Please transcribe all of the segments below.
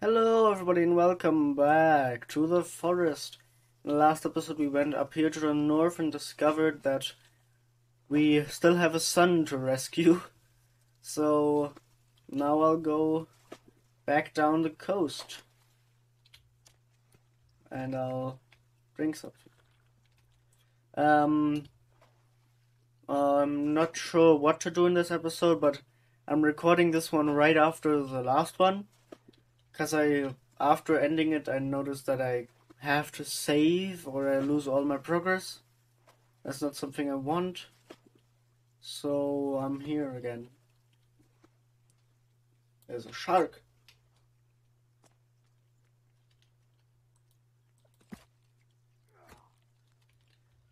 Hello everybody and welcome back to The Forest. In the last episode we went up here to the north and discovered that we still have a son to rescue. So now I'll go back down the coast. And I'll drink something. I'm not sure what to do in this episode, but I'm recording this one right after the last one. Because after ending it, I noticed that I have to save or I lose all my progress. That's not something I want. So I'm here again. There's a shark.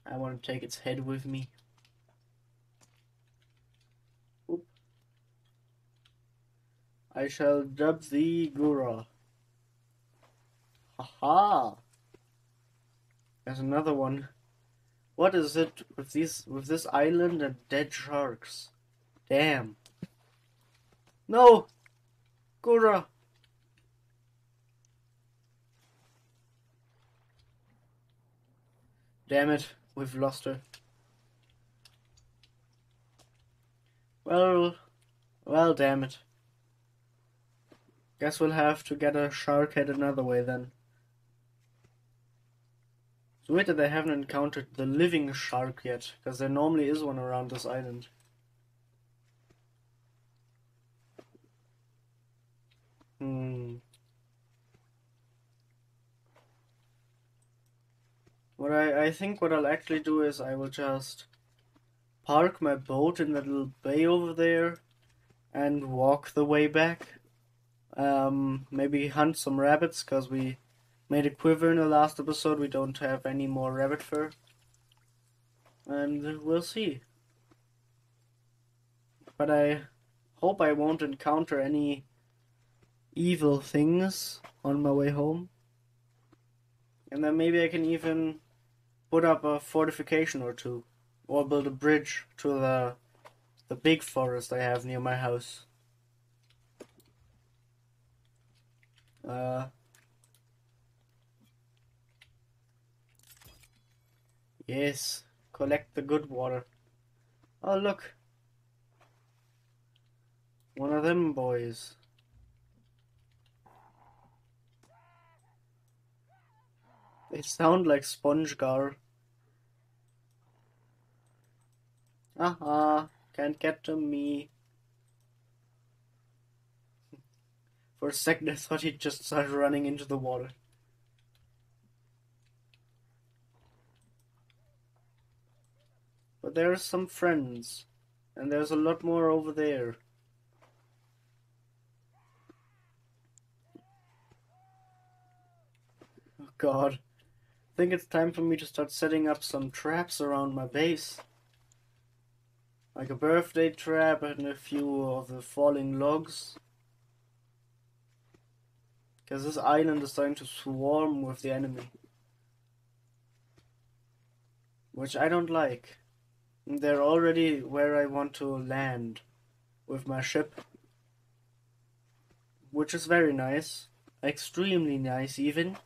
I want to take its head with me. I shall dub thee Gura. Haha! There's another one. What is it with this island and dead sharks? Damn. No! Gura! Damn it, we've lost her. Well, damn it. Guess we'll have to get a shark head another way then. It's weird that they haven't encountered the living shark yet, because there normally is one around this island. What I'll actually do is I will just park my boat in that little bay over there and walk the way back. Maybe hunt some rabbits, because we made a quiver in the last episode. We don't have any more rabbit fur. And we'll see. But I hope I won't encounter any evil things on my way home. And then maybe I can even put up a fortification or two. Or build a bridge to the big forest I have near my house. Yes, collect the good water. Oh, look. One of them boys. They sound like SpongeGar. Aha, can't get to me. For a second, I thought he'd just start running into the water. But there are some friends, and there's a lot more over there. Oh God, I think it's time for me to start setting up some traps around my base. Like a birthday trap and a few of the falling logs. Because this island is starting to swarm with the enemy. Which I don't like. They're already where I want to land with my ship. Which is very nice. Extremely nice even.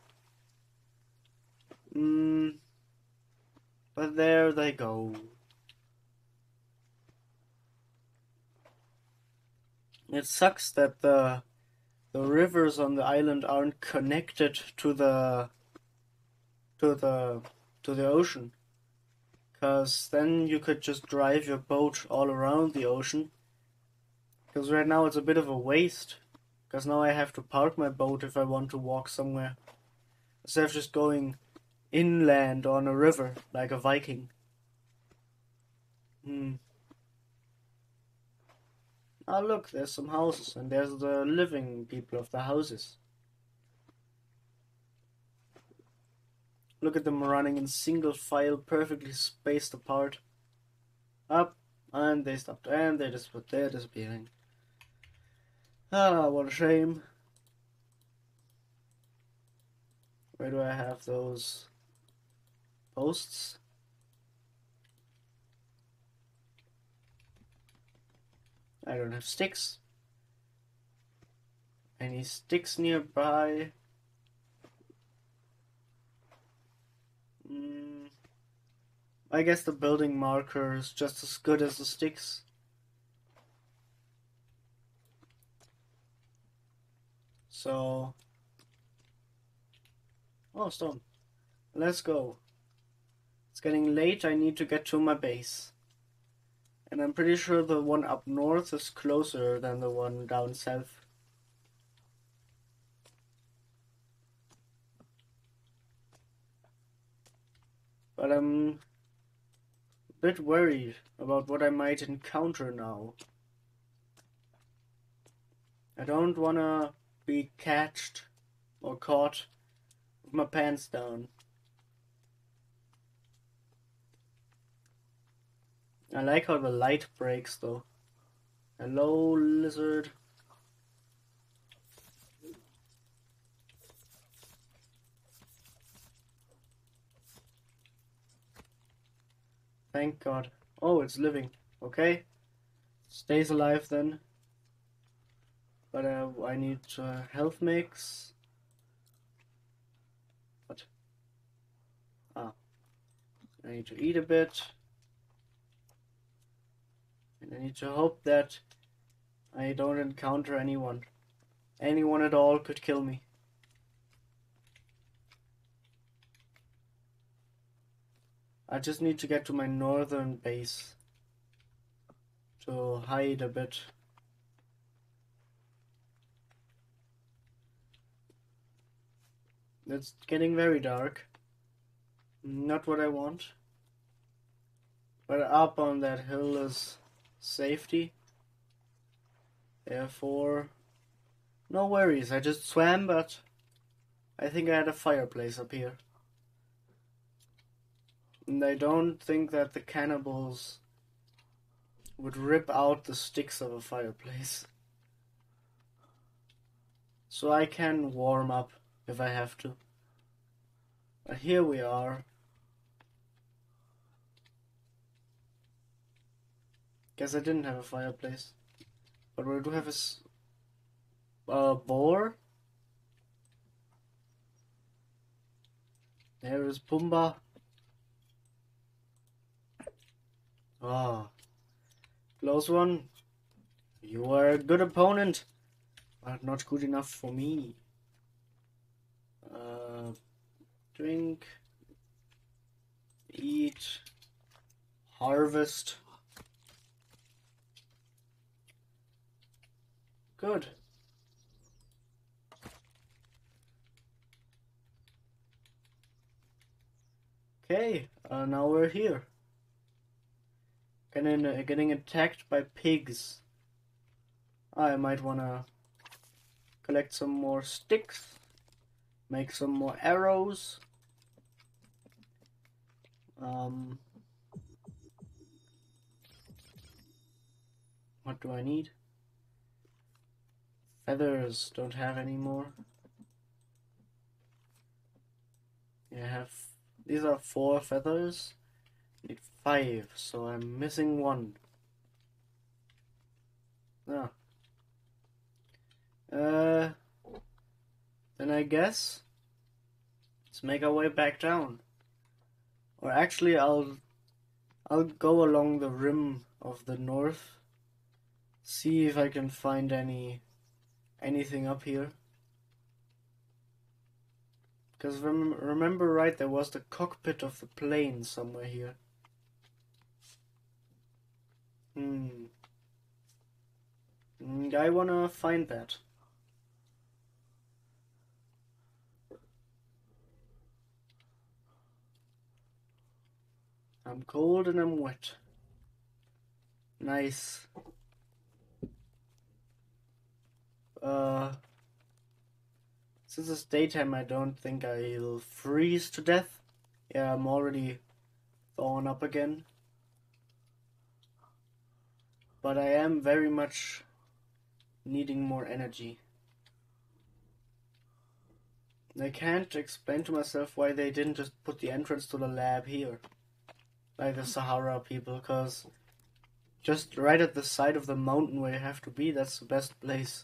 But there they go. It sucks that the rivers on the island aren't connected to the ocean, because then you could just drive your boat all around the ocean. Because right now it's a bit of a waste, because now I have to park my boat if I want to walk somewhere, instead of just going inland on a river like a Viking. Ah, look, there's some houses, and there's the living people of the houses. Look at them running in single file, perfectly spaced apart. Up, and they stopped, and they're disappearing. Ah, what a shame. Where do I have those posts? I don't have sticks. Any sticks nearby? I guess the building marker is just as good as the sticks. So... oh, stone. Let's go. It's getting late, I need to get to my base. And I'm pretty sure the one up north is closer than the one down south. But I'm a bit worried about what I might encounter now. I don't wanna be catched or caught with my pants down. I like how the light breaks though. Hello, lizard. Thank God. Oh, it's living. Okay. Stays alive then. But I need health mix. What? Ah. I need to eat a bit. And I need to hope that I don't encounter anyone. Anyone at all could kill me. I just need to get to my northern base to hide a bit. It's getting very dark. Not what I want. But up on that hill is safety. Therefore, no worries. I just swam, but I think I had a fireplace up here. And I don't think that the cannibals would rip out the sticks of a fireplace. So I can warm up if I have to. But here we are. Guess I didn't have a fireplace. But we do have a boar. There is Pumba. Ah, close one. You are a good opponent, but not good enough for me. Drink, eat, harvest. Good. Okay, now we're here. Getting attacked by pigs. I might wanna collect some more sticks, make some more arrows. What do I need? Feathers, don't have any more. Yeah, I have. These are 4 feathers. Need 5, so I'm missing 1. Ah. Then I guess let's make our way back down. Or actually, I'll go along the rim of the north. See if I can find anything up here. Because remember right, there was the cockpit of the plane somewhere here. I wanna find that. I'm cold and I'm wet. Nice. Since it's daytime, I don't think I'll freeze to death. Yeah, I'm already thawing up again. But I am very much needing more energy. I can't explain to myself why they didn't just put the entrance to the lab here, like the Sahara people, because just right at the side of the mountain where you have to be, that's the best place.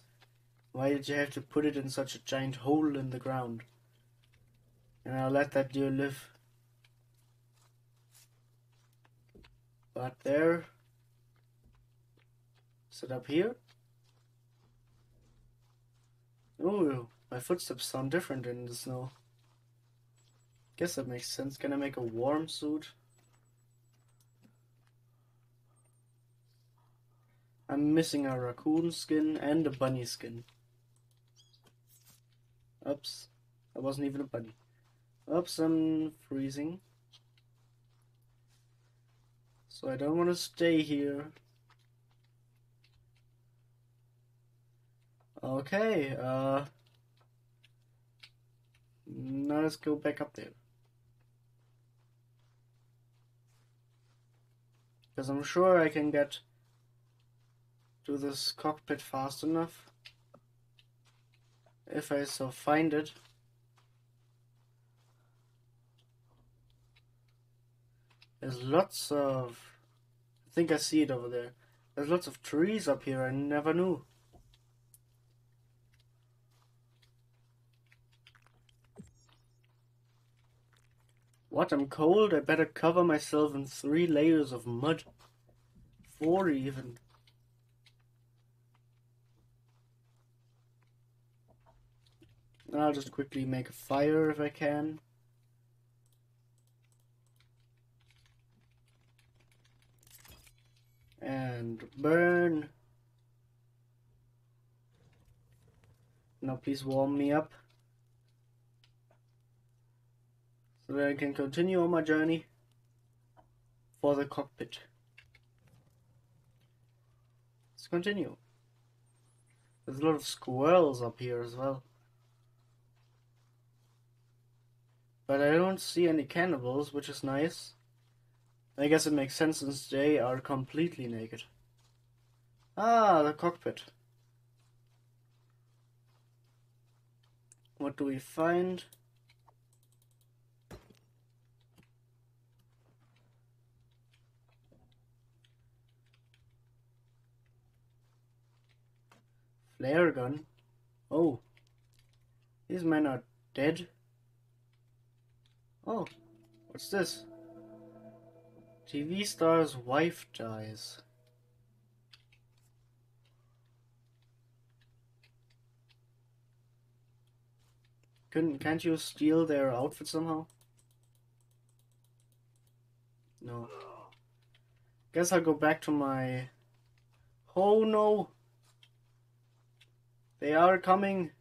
Why did you have to put it in such a giant hole in the ground? And I'll let that deer live. But there. Is it up here? Ooh, my footsteps sound different in the snow. Guess that makes sense. Can I make a warm suit? I'm missing a raccoon skin and a bunny skin. Oops, I wasn't even a bunny. Oops, I'm freezing. So I don't want to stay here. Okay, now let's go back up there. Because I'm sure I can get to this cockpit fast enough. If I so find it. There's lots of... I think I see it over there. There's lots of trees up here, I never knew. What, I'm cold? I better cover myself in 3 layers of mud. 4 even. I'll just quickly make a fire if I can. And burn. Now please warm me up. So that I can continue on my journey for the cockpit. Let's continue. There's a lot of squirrels up here as well. But I don't see any cannibals, which is nice. I guess it makes sense since they are completely naked. Ah, the cockpit. What do we find? Flare gun. Oh. These men are dead. Oh. What's this? TV star's wife dies. Can't you steal their outfit somehow? No. Guess I'll go back to my... Oh no! They are coming!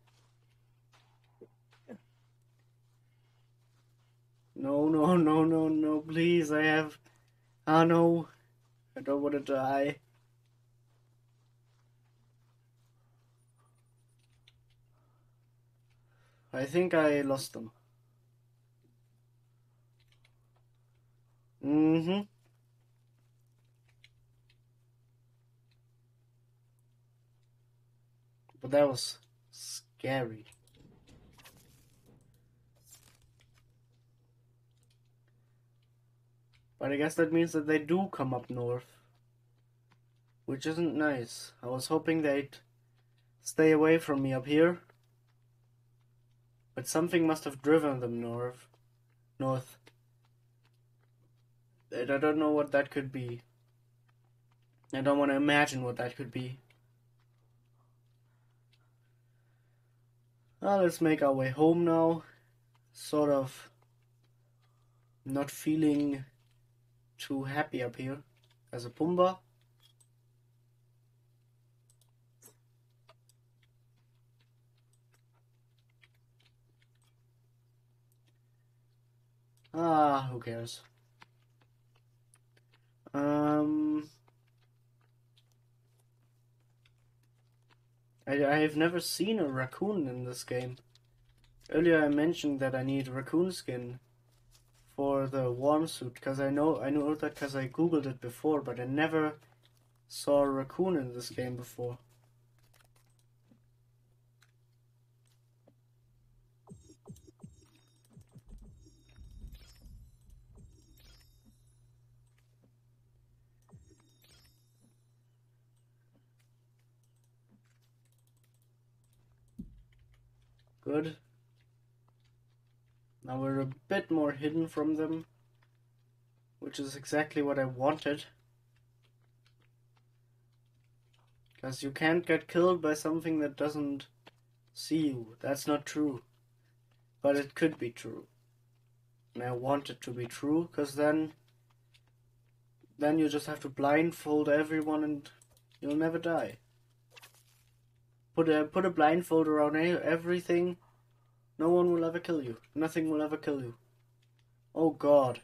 No, no, no, no, no, please, I have... Ah, no, I don't want to die. I think I lost them. Mm-hmm. But that was scary. But I guess that means that they do come up north, which isn't nice. I was hoping they'd stay away from me up here, but something must have driven them north. And I don't know what that could be. I don't want to imagine what that could be. Well, let's make our way home now, sort of not feeling too happy up here as a Pumba. Ah, who cares? I have never seen a raccoon in this game. Earlier I mentioned that I need raccoon skin for the warm suit, because I knew that because I googled it before, but I never saw a raccoon in this game before. Good. Now we're a bit more hidden from them, which is exactly what I wanted. Because you can't get killed by something that doesn't see you. That's not true. But it could be true. And I want it to be true, because then you just have to blindfold everyone and you'll never die. Put a blindfold around everything. No one will ever kill you. Nothing will ever kill you. Oh God.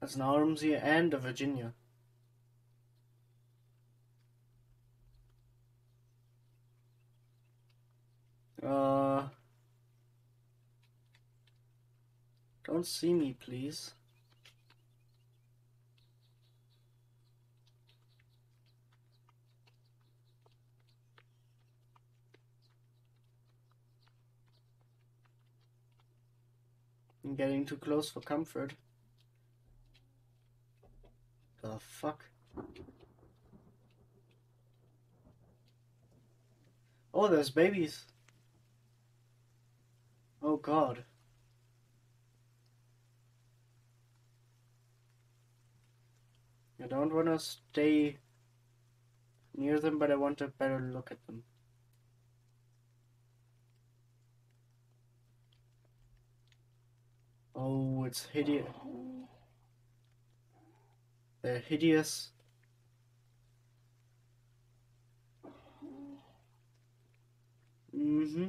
That's an Armsy and a Virginia. Don't see me, please. I'm getting too close for comfort. The fuck? Oh, there's babies. Oh God. I don't want to stay near them, but I want a better look at them. Oh, it's hideous. They're hideous. Mm-hmm. I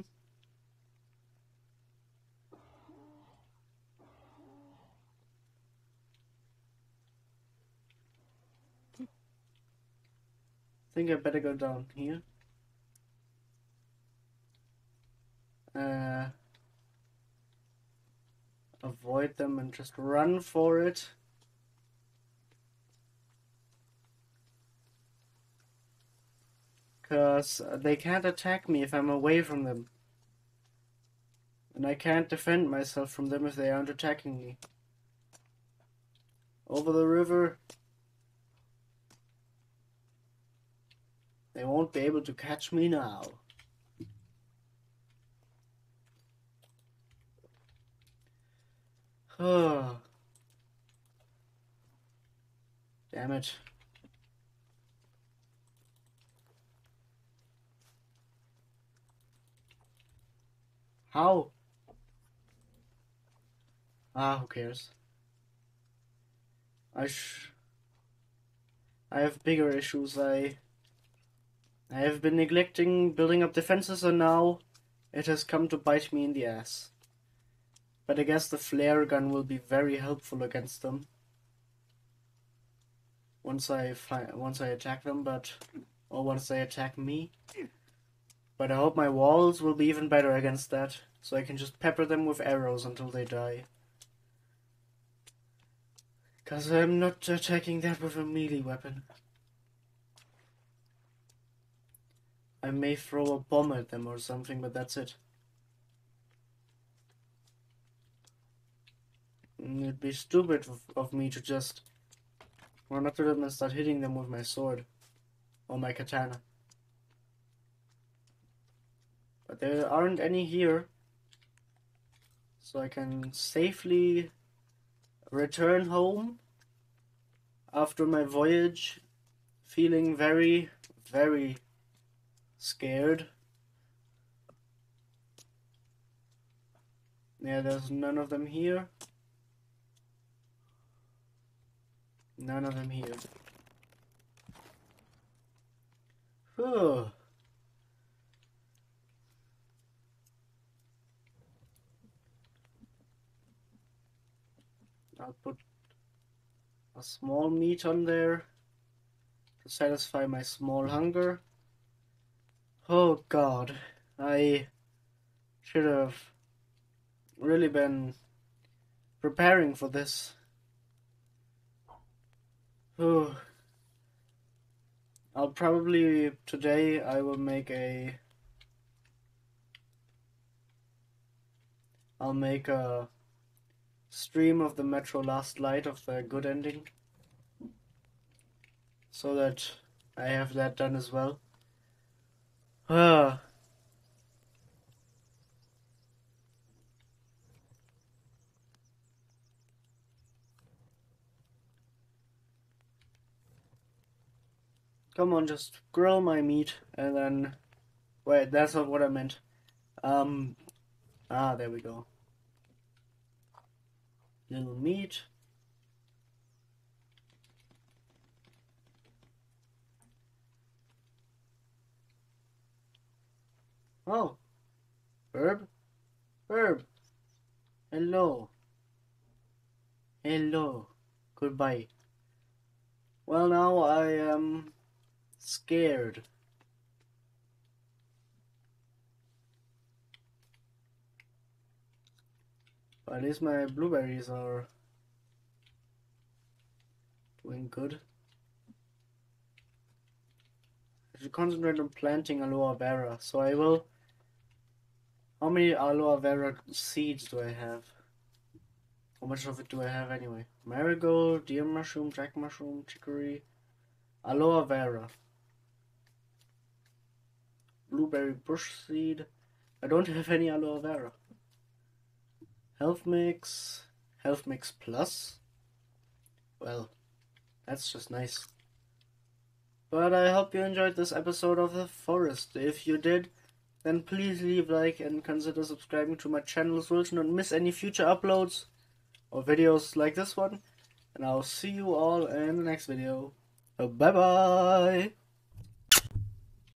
think I better go down here. Avoid them and just run for it. Because they can't attack me if I'm away from them. And I can't defend myself from them if they aren't attacking me. Over the river. They won't be able to catch me now. Damn it. How? Ah, who cares? I have bigger issues. I have been neglecting building up defenses, and now it has come to bite me in the ass. But I guess the flare gun will be very helpful against them. Once I attack them, or once they attack me. But I hope my walls will be even better against that, so I can just pepper them with arrows until they die. Because I'm not attacking that with a melee weapon. I may throw a bomb at them or something, but that's it. It'd be stupid of me to just run up to them and start hitting them with my sword or my katana. But there aren't any here, so I can safely return home after my voyage, feeling very, very scared. Yeah, there's none of them here. None of them here. Whew. I'll put a small meat on there to satisfy my small hunger. Oh God, I should have really been preparing for this. Ooh. I'll probably, today I will make a stream of the Metro Last Light of the good ending, so that I have that done as well. Come on, just grill my meat, and then... Wait, that's not what I meant. There we go. Little meat. Oh. Herb? Herb. Hello. Hello. Goodbye. Well, now I am scared. But at least my blueberries are doing good. I should concentrate on planting aloe vera. So I will... How many aloe vera seeds do I have? How much of it do I have anyway? Marigold, deer mushroom, jack mushroom, chicory, aloe vera, blueberry bush seed. I don't have any aloe vera. Health mix plus. Well, that's just nice. But I hope you enjoyed this episode of The Forest. If you did, then please leave a like and consider subscribing to my channel so you don't miss any future uploads or videos like this one. And I'll see you all in the next video. Bye bye!